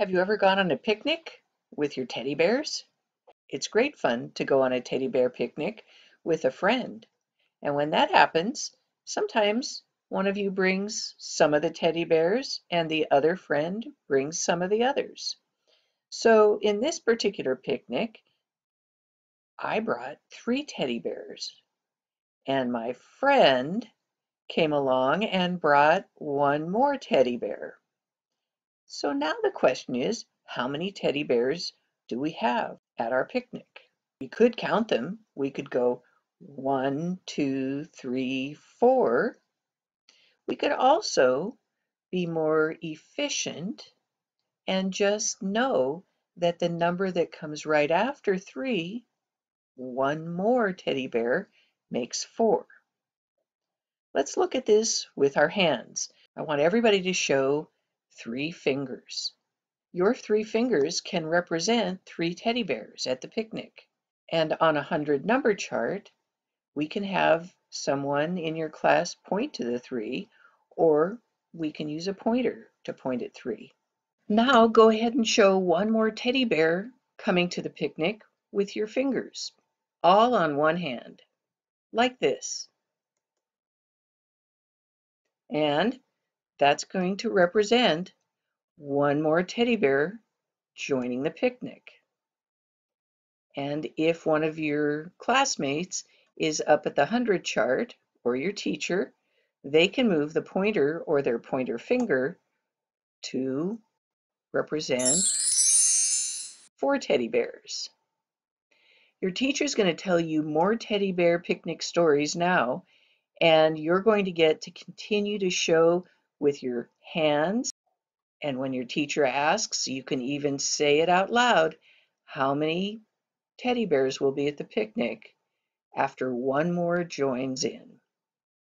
Have you ever gone on a picnic with your teddy bears? It's great fun to go on a teddy bear picnic with a friend. And when that happens, sometimes one of you brings some of the teddy bears and the other friend brings some of the others. So in this particular picnic, I brought 3 teddy bears and my friend came along and brought 1 more teddy bear. So now the question is, how many teddy bears do we have at our picnic? We could count them. We could go 1, 2, 3, 4. We could also be more efficient and just know that the number that comes right after 3, 1 more teddy bear, makes 4. Let's look at this with our hands. I want everybody to show 3 fingers. Your 3 fingers can represent 3 teddy bears at the picnic. And on a 100 number chart, we can have someone in your class point to the 3, or we can use a pointer to point at 3. Now go ahead and show 1 more teddy bear coming to the picnic with your fingers, all on one hand, like this. And that's going to represent 1 more teddy bear joining the picnic. And if one of your classmates is up at the 100 chart, or your teacher, they can move the pointer or their pointer finger to represent 4 teddy bears. Your teacher's going to tell you more teddy bear picnic stories now, and you're going to get to continue to show with your hands. And when your teacher asks, you can even say it out loud, how many teddy bears will be at the picnic after 1 more joins in.